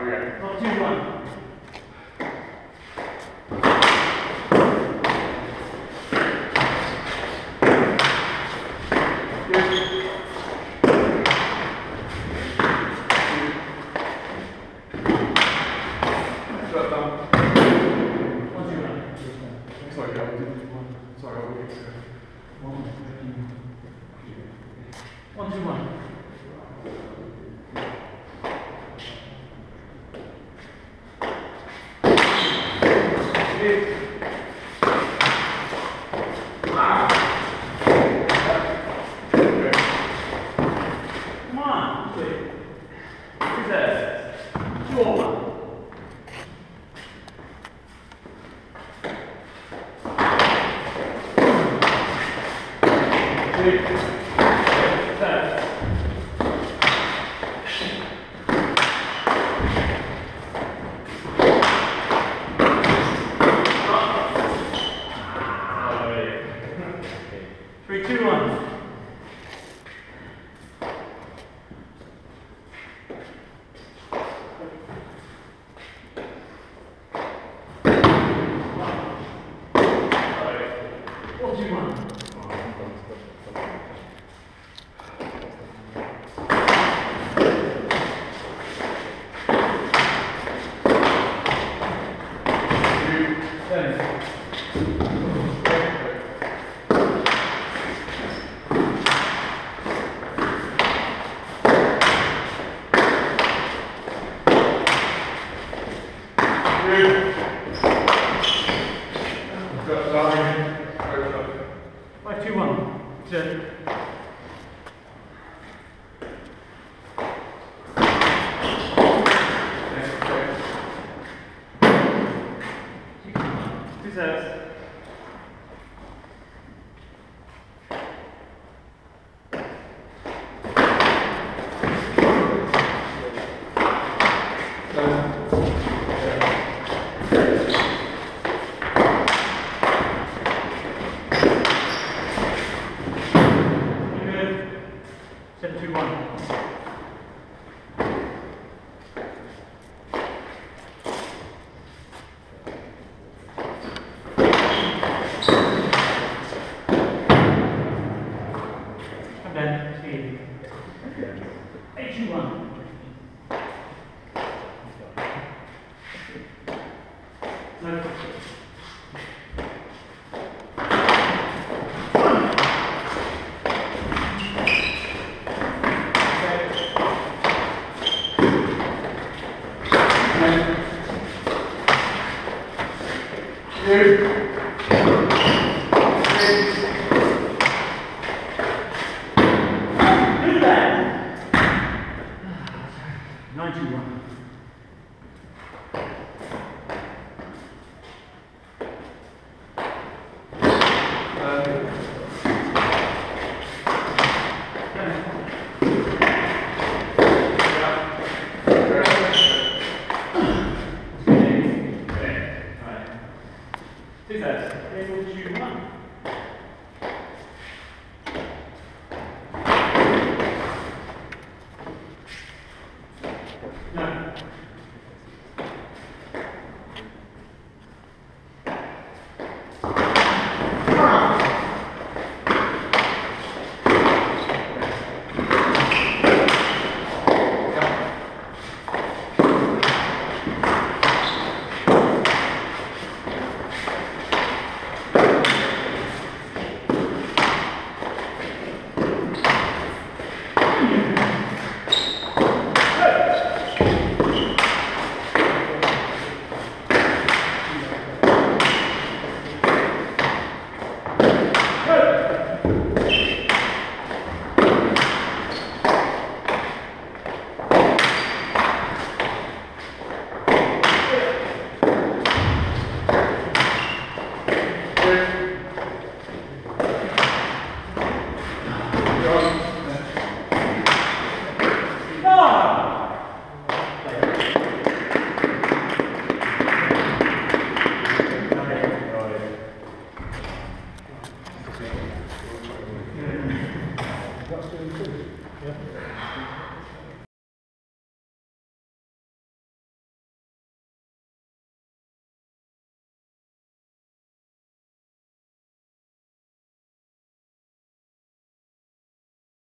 Alright, we're ready. Well, 2-1.